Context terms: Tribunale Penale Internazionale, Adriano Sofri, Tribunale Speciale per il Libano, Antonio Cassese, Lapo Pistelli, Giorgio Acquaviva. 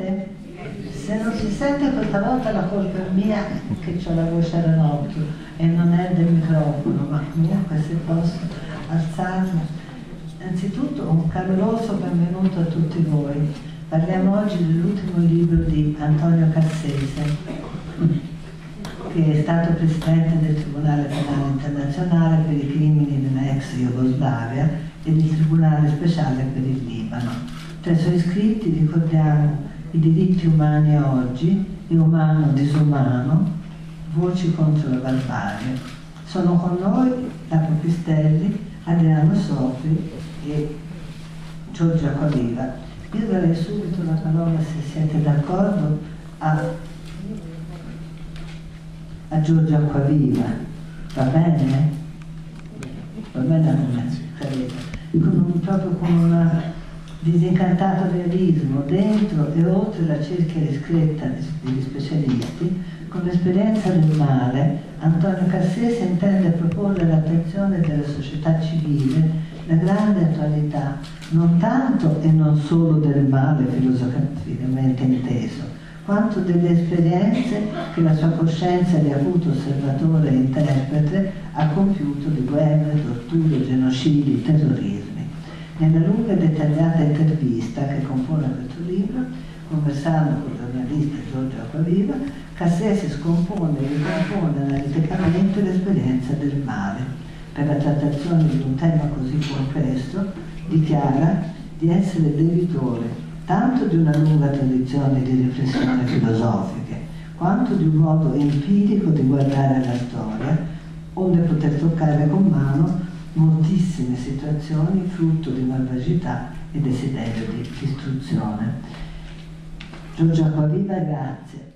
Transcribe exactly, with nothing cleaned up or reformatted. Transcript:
sente? Se non si sente questa volta la colpa è mia che ho la voce a ranocchio e non è del microfono, ma comunque se posso alzarmi. Innanzitutto un caloroso benvenuto a tutti voi. Parliamo oggi dell'ultimo libro di Antonio Cassese, che è stato presidente del Tribunale Penale Internazionale per i crimini della ex Jugoslavia e del Tribunale Speciale per il Libano. Tra i suoi scritti ricordiamo I diritti umani oggi e Umano disumano, Voci contro la barbarie. Sono con noi Lapo Pistelli, Adriano Sofri e Giorgio Acquaviva. Io darei subito la parola, se siete d'accordo, a a Giorgio Acquaviva, va bene? Va bene a me, con, proprio con un disincantato realismo dentro e oltre la cerchia discreta degli specialisti, con l'esperienza del male, Antonio Cassese intende proporre all'attenzione della società civile la grande attualità, non tanto e non solo del male filosoficamente inteso, quanto delle esperienze che la sua coscienza di acuto osservatore e interprete ha compiuto di guerre, torture, genocidi, terrorismi. Nella lunga e dettagliata intervista che compone questo libro, conversando con il giornalista Giorgio Acquaviva, Cassese scompone e ricompone analiticamente l'esperienza del male. Per la trattazione di un tema così complesso, dichiara di essere debitore tanto di una lunga tradizione di riflessioni filosofiche, quanto di un modo empirico di guardare la storia, onde poter toccare con mano moltissime situazioni frutto di malvagità e desiderio di distruzione. Giorgio Acquaviva, grazie.